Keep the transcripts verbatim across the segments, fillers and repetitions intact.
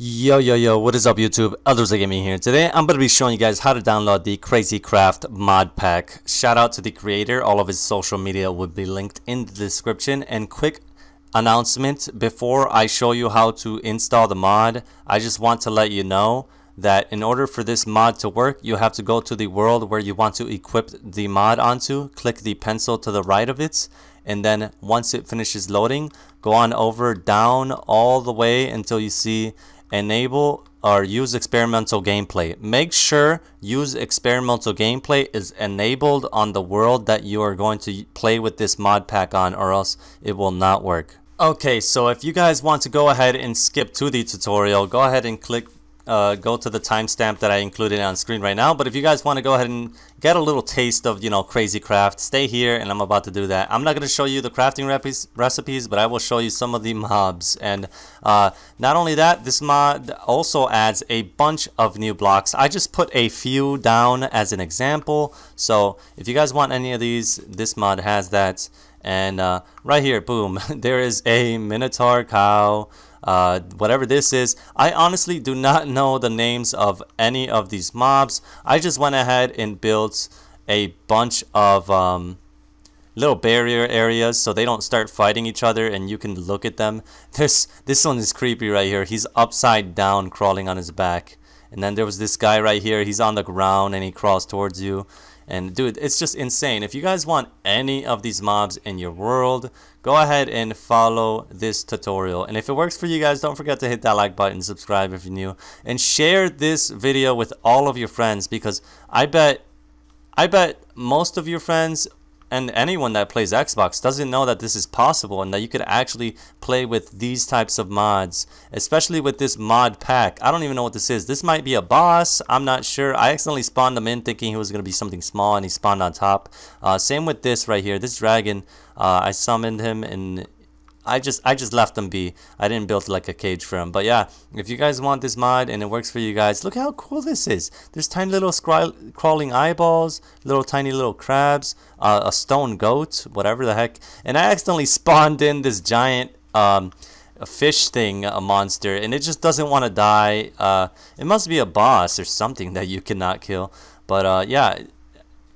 Yo yo yo, what is up YouTube? DakonBlackRose here. Today I'm going to be showing you guys how to download the Crazy Craft mod pack. Shout out to the creator, all of his social media will be linked in the description. And quick announcement before I show you how to install the mod, I just want to let you know that in order for this mod to work, you have to go to the world where you want to equip the mod onto, click the pencil to the right of it, and then once it finishes loading, go on over down all the way until you see enable or use experimental gameplay. Make sure use experimental gameplay is enabled on the world that you are going to play with this mod pack on, or else it will not work. Okay, so if you guys want to go ahead and skip to the tutorial, go ahead and click uh, go to the timestamp that I included on screen right now. But if you guys want to go ahead and get a little taste of, you know, Crazy Craft, stay here and I'm about to do that. I'm not going to show you the crafting recipes, but I will show you some of the mobs. And uh, not only that, this mod also adds a bunch of new blocks. I just put a few down as an example. So if you guys want any of these, this mod has that. And uh, right here, boom, there is a Minotaur cow. Uh, whatever this is, I honestly do not know the names of any of these mobs. I just went ahead and built a bunch of um, little barrier areas so they don't start fighting each other and you can look at them. There's, this one is creepy right here. He's upside down crawling on his back. And then there was this guy right here. He's on the ground and he crawls towards you. And dude, it's just insane. If you guys want any of these mobs in your world, go ahead and follow this tutorial. And if it works for you guys, don't forget to hit that like button, subscribe if you're new, and share this video with all of your friends, because I bet, I bet most of your friends and anyone that plays Xbox doesn't know that this is possible and that you could actually play with these types of mods, especially with this mod pack. I don't even know what this is. This might be a boss. I'm not sure. I accidentally spawned him in thinking he was going to be something small and he spawned on top. Uh, same with this right here. This dragon, uh, I summoned him and I just I just left them be. I didn't build like a cage for them. But yeah, if you guys want this mod and it works for you guys, look how cool this is. There's tiny little crawling eyeballs, little tiny little crabs, uh, a stone goat, whatever the heck. And I accidentally spawned in this giant um, fish thing, a monster, and it just doesn't want to die. Uh, it must be a boss or something that you cannot kill. But uh, yeah.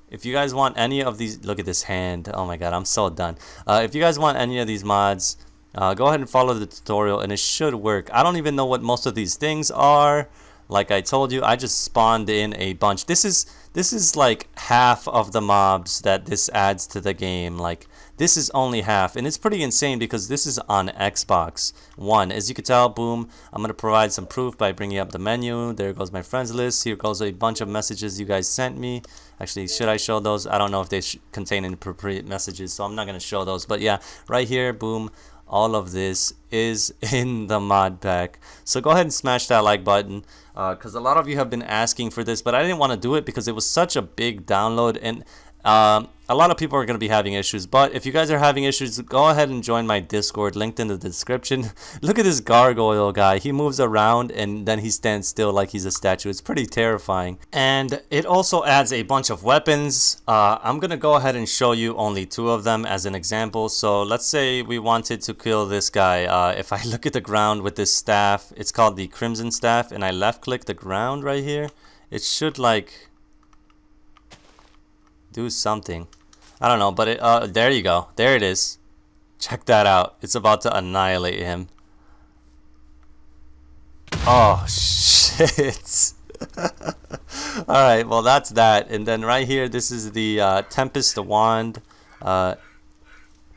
If you guys want any of these, look at this hand. Oh my god, I'm so done. Uh, if you guys want any of these mods, uh, go ahead and follow the tutorial and it should work. I don't even know what most of these things are. Like I told you, I just spawned in a bunch. This is this is like half of the mobs that this adds to the game. Like this is only half, and it's pretty insane because this is on Xbox One. As you can tell, boom, I'm going to provide some proof by bringing up the menu. There goes my friends list. Here goes a bunch of messages you guys sent me. Actually, should I show those? I don't know if they contain inappropriate messages, so I'm not going to show those. But yeah, right here, boom, all of this is in the mod pack. So go ahead and smash that like button, because uh, a lot of you have been asking for this, but I didn't want to do it because it was such a big download. And Um, a lot of people are going to be having issues, but if you guys are having issues, go ahead and join my Discord, linked in the description. Look at this gargoyle guy. He moves around and then he stands still like he's a statue. It's pretty terrifying. And it also adds a bunch of weapons. Uh, I'm going to go ahead and show you only two of them as an example. So let's say we wanted to kill this guy. Uh, if I look at the ground with this staff, it's called the Crimson Staff, and I left click the ground right here. It should like do something. I don't know, but it, uh, there you go. There it is. Check that out. It's about to annihilate him. Oh, shit. Alright, well, that's that. And then right here, this is the uh, Tempest Wand. Uh,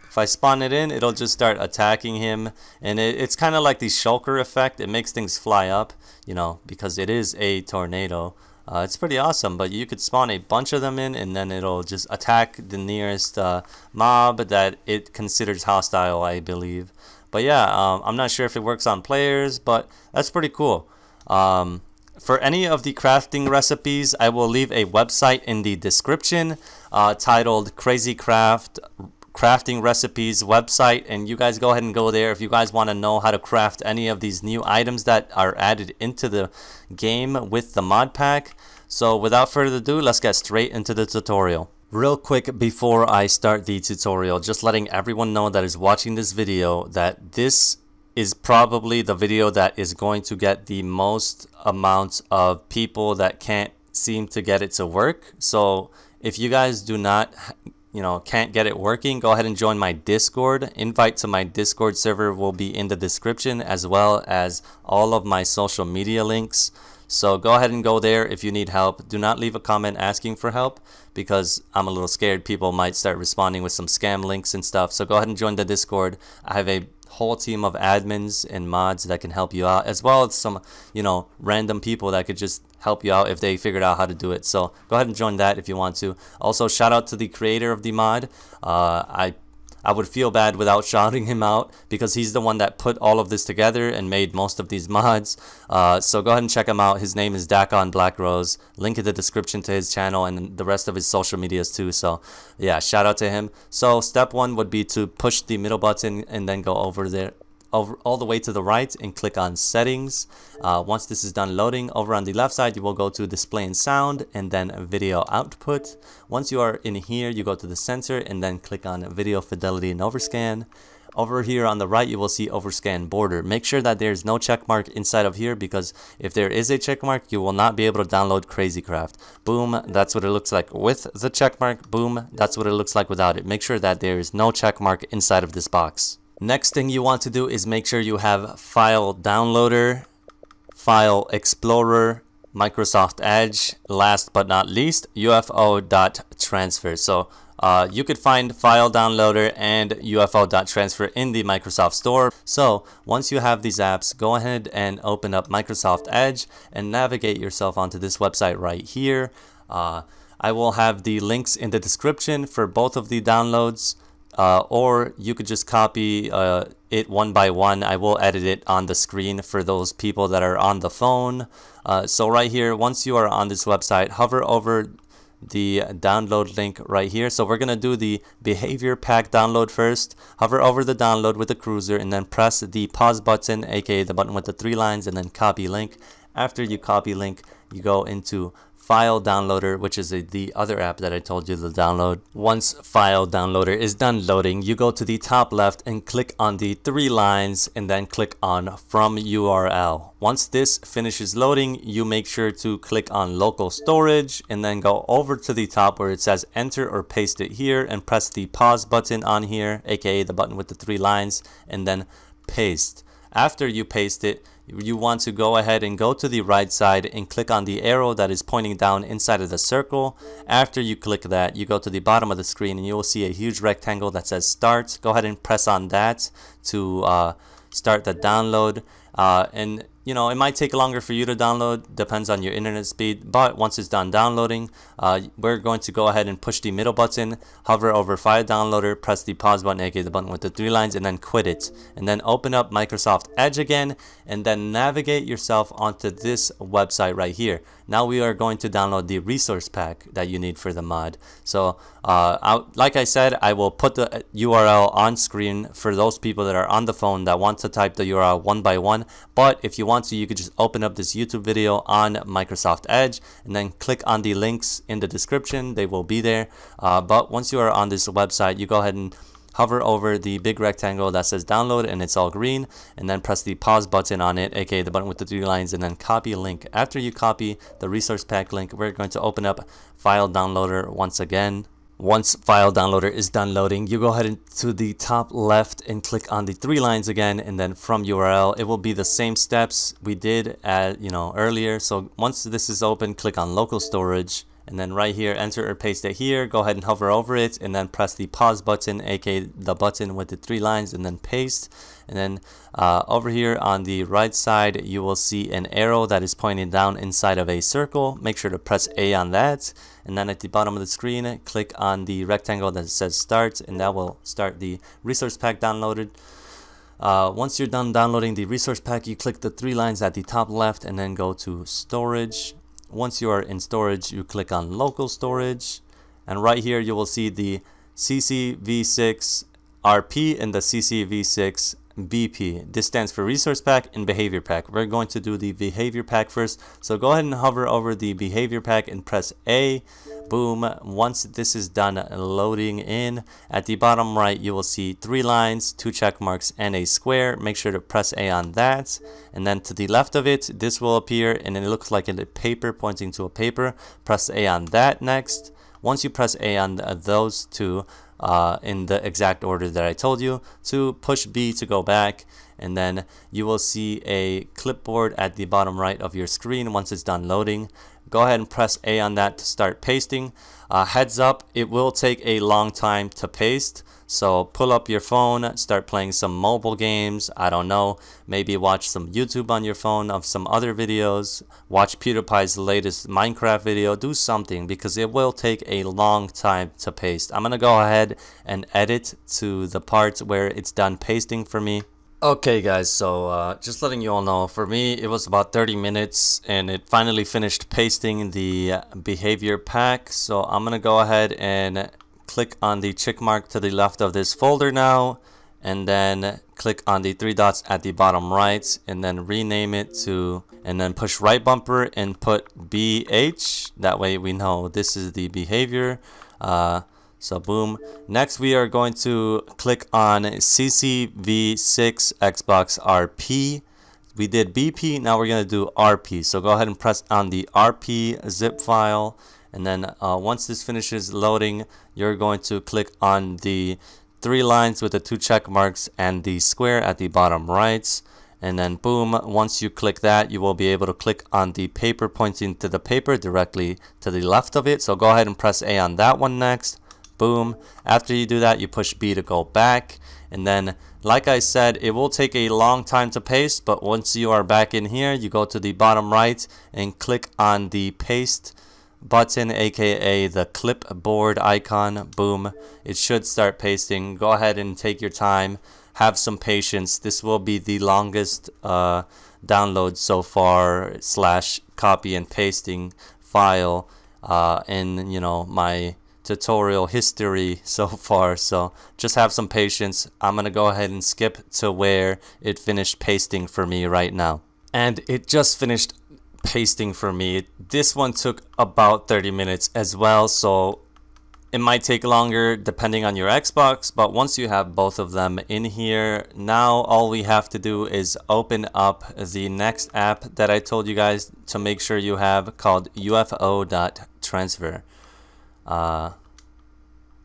if I spawn it in, it'll just start attacking him. And it, it's kind of like the Shulker effect. It makes things fly up, you know, because it is a tornado. Uh, it's pretty awesome, but you could spawn a bunch of them in and then it'll just attack the nearest uh, mob that it considers hostile, I believe. But yeah, um, I'm not sure if it works on players, but that's pretty cool. Um, for any of the crafting recipes, I will leave a website in the description uh, titled Crazy Craft Crafting Recipes website, and you guys go ahead and go there if you guys want to know how to craft any of these new items that are added into the game with the mod pack. So without further ado, let's get straight into the tutorial. Real quick before I start the tutorial, just letting everyone know that is watching this video that this is probably the video that is going to get the most amount of people that can't seem to get it to work. So if you guys do not, you know, can't get it working, go ahead and join my Discord. Invite to my Discord server will be in the description, as well as all of my social media links. So go ahead and go there if you need help. Do not leave a comment asking for help, because I'm a little scared people might start responding with some scam links and stuff. So go ahead and join the Discord. I have a whole team of admins and mods that can help you out, as well as some, you know, random people that could just help you out if they figured out how to do it. So go ahead and join that if you want to. Also, shout out to the creator of the mod. Uh, I I would feel bad without shouting him out, because he's the one that put all of this together and made most of these mods. Uh, so go ahead and check him out. His name is DakonBlackRose. Link in the description to his channel and the rest of his social medias too. So yeah, shout out to him. So step one would be to push the middle button and then go over there, over all the way to the right, and click on settings. Uh, once this is done loading, over on the left side, you will go to display and sound, and then video output. Once you are in here, you go to the center and then click on video fidelity and overscan. Over here on the right, you will see overscan border. Make sure that there's no check mark inside of here, because if there is a check mark, you will not be able to download Crazy Craft. Boom, that's what it looks like with the check mark. Boom, that's what it looks like without it. Make sure that there is no check mark inside of this box. Next thing you want to do is make sure you have File Downloader, File Explorer, Microsoft Edge, last but not least, U F O dot transfer. So uh, you could find File Downloader and U F O dot transfer in the Microsoft Store. So once you have these apps, go ahead and open up Microsoft Edge and navigate yourself onto this website right here. Uh, I will have the links in the description for both of the downloads. Uh, or you could just copy uh, it one by one. I will edit it on the screen for those people that are on the phone. Uh, so right here, once you are on this website, hover over the download link right here. So we're going to do the behavior pack download first. Hover over the download with the cursor and then press the pause button, aka the button with the three lines, and then copy link. After you copy link, you go into File Downloader, which is a, the other app that I told you to download. Once File Downloader is done loading, you go to the top left and click on the three lines and then click on From U R L. Once this finishes loading, you make sure to click on Local Storage and then go over to the top where it says Enter or Paste it here and press the pause button on here, aka the button with the three lines, and then paste. After you paste it, you want to go ahead and go to the right side and click on the arrow that is pointing down inside of the circle. After you click that, you go to the bottom of the screen and you will see a huge rectangle that says start. Go ahead and press on that to uh, start the download. Uh, and you know, it might take longer for you to download, depends on your internet speed, but once it's done downloading, uh, we're going to go ahead and push the middle button, hover over File Downloader, press the pause button, aka the button with the three lines, and then quit it. And then open up Microsoft Edge again, and then navigate yourself onto this website right here. Now we are going to download the resource pack that you need for the mod. So uh, I, like I said, I will put the U R L on screen for those people that are on the phone that want to type the U R L one by one. But if you want to, you could just open up this YouTube video on Microsoft Edge and then click on the links in the description. They will be there. Uh, but once you are on this website, you go ahead and hover over the big rectangle that says download and it's all green, and then press the pause button on it, aka the button with the three lines, and then copy link. After you copy the resource pack link, we're going to open up File Downloader once again. Once File Downloader is done loading, you go ahead to the top left and click on the three lines again, and then From U R L. It will be the same steps we did at, you know, earlier. So once this is open, click on Local Storage, and then right here, enter or paste it here. Go ahead and hover over it, and then press the pause button, aka the button with the three lines, and then paste. And then uh, over here on the right side, you will see an arrow that is pointing down inside of a circle. Make sure to press A on that. And then at the bottom of the screen, click on the rectangle that says start, and that will start the resource pack downloaded. Uh, once you're done downloading the resource pack, you click the three lines at the top left and then go to storage. Once you are in storage, you click on Local Storage, and right here you will see the C C V six R P and the C C V six B P. This stands for resource pack and behavior pack. We're going to do the behavior pack first. So go ahead and hover over the behavior pack and press A. Boom. Once this is done loading in, at the bottom right you will see three lines, two check marks, and a square. Make sure to press A on that. And then to the left of it, this will appear and it looks like a paper pointing to a paper. Press A on that next. Once you press A on those two, Uh, in the exact order that I told you to, push B to go back, and then you will see a clipboard at the bottom right of your screen. Once it's done loading, go ahead and press A on that to start pasting. Uh, heads up, it will take a long time to paste, so pull up your phone, start playing some mobile games, I don't know, maybe watch some YouTube on your phone of some other videos, watch PewDiePie's latest Minecraft video, do something, because it will take a long time to paste. I'm gonna go ahead and edit to the part where it's done pasting for me. Okay guys, so uh, just letting you all know, for me it was about thirty minutes and it finally finished pasting the behavior pack. So I'm gonna go ahead and click on the check mark to the left of this folder now, and then click on the three dots at the bottom right, and then rename it to, and then push right bumper and put B H. That way we know this is the behavior. uh, So boom. Next we are going to click on C C V six Xbox R P. We did B P, now we're going to do R P. So go ahead and press on the R P zip file. And then uh, once this finishes loading, you're going to click on the three lines with the two check marks and the square at the bottom right. And then boom, once you click that, you will be able to click on the paper pointing to the paper directly to the left of it. So go ahead and press A on that one next. Boom. After you do that, you push B to go back. And then, like I said, it will take a long time to paste, but once you are back in here, you go to the bottom right and click on the paste button, aka the clipboard icon. Boom. It should start pasting. Go ahead and take your time. Have some patience. This will be the longest uh, download so far slash copy and pasting file uh, in, you know, my tutorial history so far, so just have some patience. I'm gonna go ahead and skip to where it finished pasting for me right now. And it just finished pasting for me. This one took about thirty minutes as well, so it might take longer depending on your Xbox, but once you have both of them in here, now all we have to do is open up the next app that I told you guys to make sure you have, called U F O dot transfer. Uh,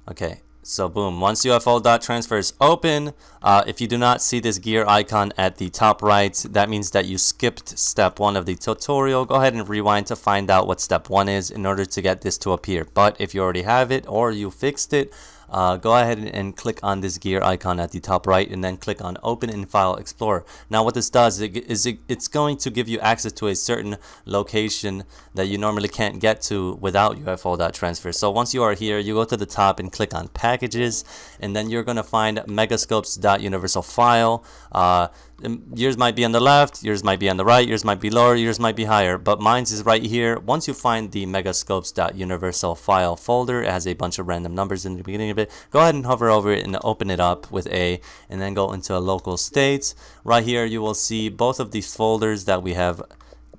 okay, so boom, once U F O dot transfer is open, uh, if you do not see this gear icon at the top right, that means that you skipped step one of the tutorial. Go ahead and rewind to find out what step one is in order to get this to appear. But if you already have it or you fixed it, Uh, go ahead and click on this gear icon at the top right, and then click on Open in File Explorer. Now what this does is it, it's going to give you access to a certain location that you normally can't get to without U F O dot transfer. So once you are here, you go to the top and click on Packages, and then you're going to find megascopes dot universal file. Uh, yours might be on the left, yours might be on the right, yours might be lower, yours might be higher, but mine's is right here. Once you find the megascopes dot universal file folder, it has a bunch of random numbers in the beginning of it. Go ahead and hover over it and open it up with A, and then go into a local state. Right here you will see both of these folders that we have,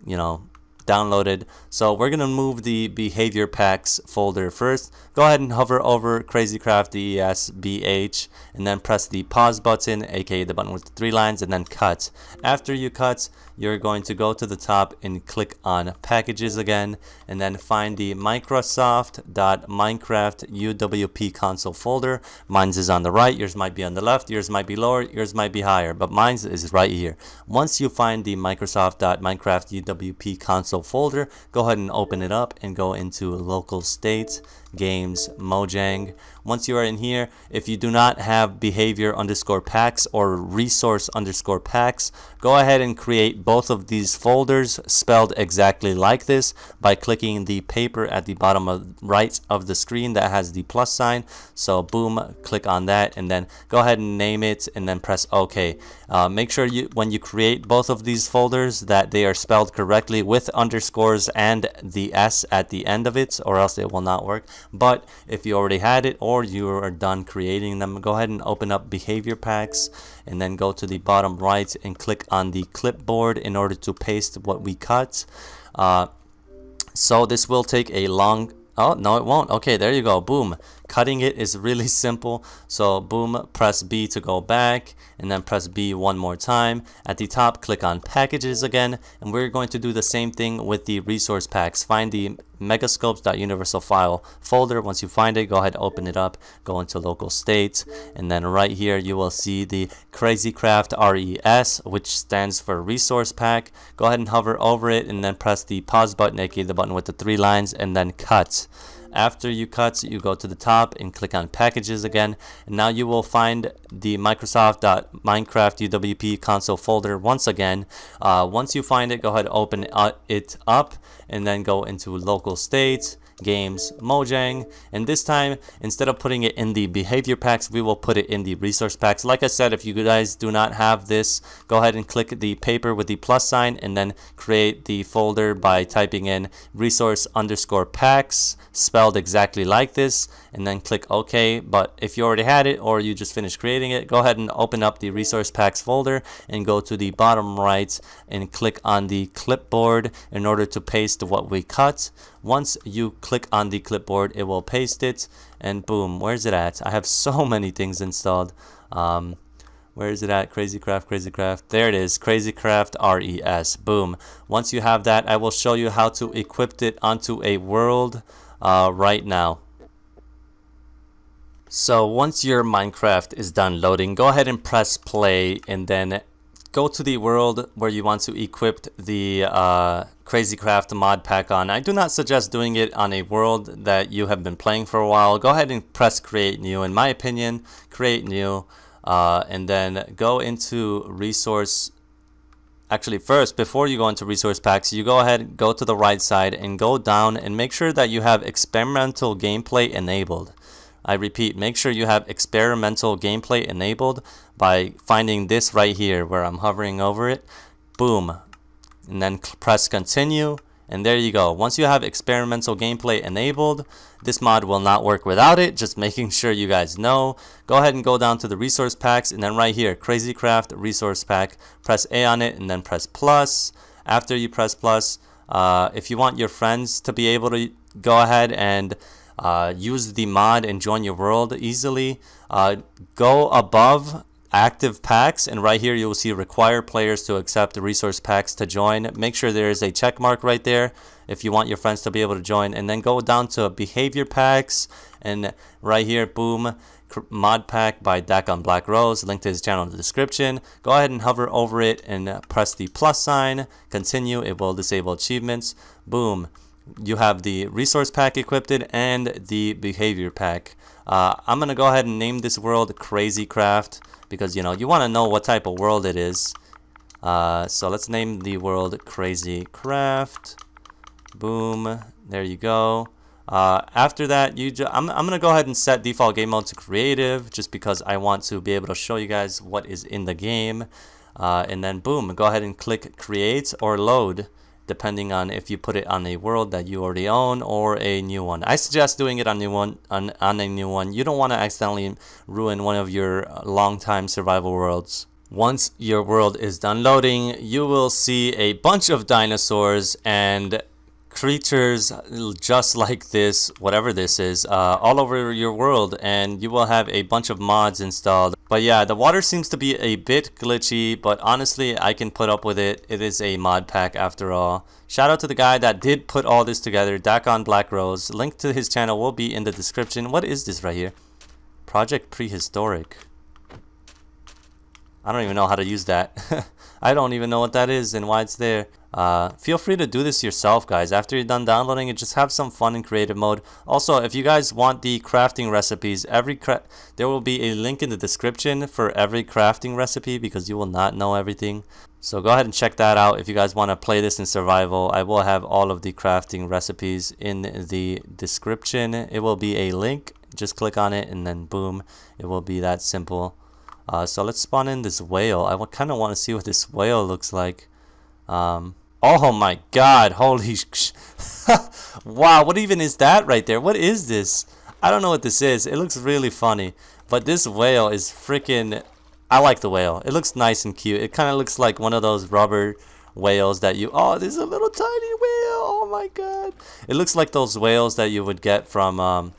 you know, downloaded. So we're gonna move the behavior packs folder first. Go ahead and hover over Crazy Craft D E S B H, and then press the pause button, aka the button with the three lines, and then cut. After you cut, you're going to go to the top and click on Packages again, and then find the microsoft dot minecraft U W P console folder. Mine's is on the right, yours might be on the left, yours might be lower, yours might be higher, but mine's is right here. Once you find the microsoft dot minecraft U W P console folder, go ahead and open it up and go into local state, games, Mojang. Once you are in here, if you do not have behavior underscore packs or resource underscore packs, go ahead and create both of these folders spelled exactly like this by clicking the paper at the bottom of right of the screen that has the plus sign. So boom, click on that, and then go ahead and name it, and then press OK. Uh, make sure you, when you create both of these folders, that they are spelled correctly with underscores and the S at the end of it, or else it will not work. But if you already had it or you are done creating them, go ahead and open up behavior packs and then go to the bottom right and click on the clipboard in order to paste what we cut. Uh, so this will take a long, oh no it won't, okay, there you go, boom. Cutting it is really simple. So boom, press B to go back and then press B one more time. At the top, click on packages again, and we're going to do the same thing with the resource packs. Find the megascopes.universal file folder. Once you find it, go ahead, open it up, go into local state, and then right here you will see the Crazy Craft R E S, which stands for resource pack. Go ahead and hover over it and then press the pause button, aka the button with the three lines, and then cut. After you cut, you go to the top and click on packages again, and now you will find the microsoft.minecraft U W P console folder once again. Uh, once you find it, go ahead and open it up and then go into local state, games, Mojang, and this time, instead of putting it in the behavior packs, we will put it in the resource packs. Like I said, if you guys do not have this, go ahead and click the paper with the plus sign and then create the folder by typing in resource underscore packs, spelled exactly like this, and then click OK. But if you already had it or you just finished creating it, go ahead and open up the resource packs folder and go to the bottom right and click on the clipboard in order to paste what we cut. Once you click on the clipboard, it will paste it, and boom, where's it at? I have so many things installed. Um, where is it at? Crazy Craft, Crazy Craft. There it is, Crazy Craft R E S. Boom. Once you have that, I will show you how to equip it onto a world uh, right now. So once your Minecraft is done loading, go ahead and press play and then go to the world where you want to equip the uh, Crazy Craft mod pack on. I do not suggest doing it on a world that you have been playing for a while. Go ahead and press create new. In my opinion, create new, uh, and then go into resource. Actually, first, before you go into resource packs, you go ahead, go to the right side and go down and make sure that you have experimental gameplay enabled. I repeat, make sure you have experimental gameplay enabled by finding this right here where I'm hovering over it. Boom. And then press continue. And there you go. Once you have experimental gameplay enabled, this mod will not work without it. Just making sure you guys know. Go ahead and go down to the resource packs. And then right here, Crazy Craft resource pack. Press A on it and then press plus. After you press plus, uh, if you want your friends to be able to go ahead and Uh, use the mod and join your world easily, uh, go above active packs and right here you will see require players to accept the resource packs to join. Make sure there is a check mark right there if you want your friends to be able to join, and then go down to behavior packs and right here, boom, mod pack by DakonBlackRose, link to his channel in the description. Go ahead and hover over it and press the plus sign, continue, it will disable achievements. Boom. You have the resource pack equipped and the behavior pack. Uh, I'm going to go ahead and name this world Crazy Craft because, you know, you want to know what type of world it is. Uh, so let's name the world Crazy Craft. Boom. There you go. Uh, after that, you ju I'm, I'm going to go ahead and set default game mode to creative just because I want to be able to show you guys what is in the game. Uh, and then, boom, go ahead and click create or load, depending on if you put it on a world that you already own or a new one. I suggest doing it on new one on, on a new one. You don't want to accidentally ruin one of your long-time survival worlds. Once your world is done loading, you will see a bunch of dinosaurs and creatures just like this, whatever this is, uh, all over your world, and you will have a bunch of mods installed. But yeah, the water seems to be a bit glitchy, but honestly I can put up with it. It is a mod pack after all. Shout out to the guy that did put all this together, DakonBlackRose. Link to his channel will be in the description. What is this right here? Project Prehistoric. I don't even know how to use that. I don't even know what that is and why it's there. Uh, feel free to do this yourself, guys. After you're done downloading it, just have some fun in creative mode. Also, if you guys want the crafting recipes, every cra there will be a link in the description for every crafting recipe because you will not know everything. So go ahead and check that out if you guys want to play this in survival. I will have all of the crafting recipes in the description. It will be a link. Just click on it and then boom, it will be that simple. Uh, so let's spawn in this whale. I kind of want to see what this whale looks like. Um, Oh my god, holy sh wow, what even is that right there? What is this? I don't know what this is. It looks really funny, but this whale is freaking... I like the whale. It looks nice and cute. It kind of looks like one of those rubber whales that you... Oh, this is a little tiny whale. Oh my god. It looks like those whales that you would get from... Um,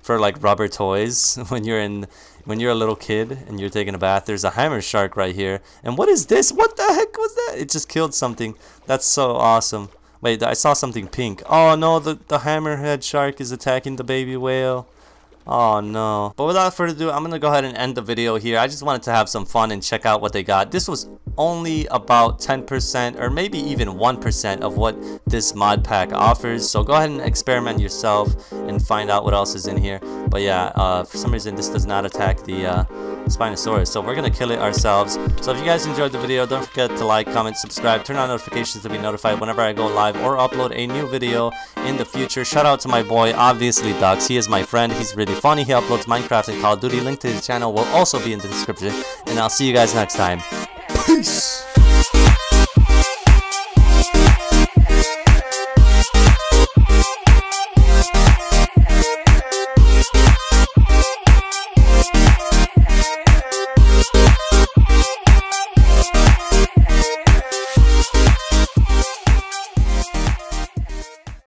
for like rubber toys when you're in... When you're a little kid and you're taking a bath. There's a hammer shark right here. And what is this? What the heck was that? It just killed something. That's so awesome. Wait, I saw something pink. Oh no, the, the hammerhead shark is attacking the baby whale. Oh no. But without further ado, I'm gonna go ahead and end the video here. I just wanted to have some fun and check out what they got. This was only about ten percent or maybe even one percent of what this mod pack offers. So go ahead and experiment yourself and find out what else is in here. But yeah, uh, for some reason this does not attack the uh, Spinosaurus. So we're gonna kill it ourselves. So if you guys enjoyed the video, don't forget to like, comment, subscribe, turn on notifications to be notified whenever I go live or upload a new video in the future. Shout out to my boy, obviously Dux. He is my friend. He's really funny. He uploads Minecraft and Call of Duty. Link to his channel will also be in the description, and I'll see you guys next time. Peace.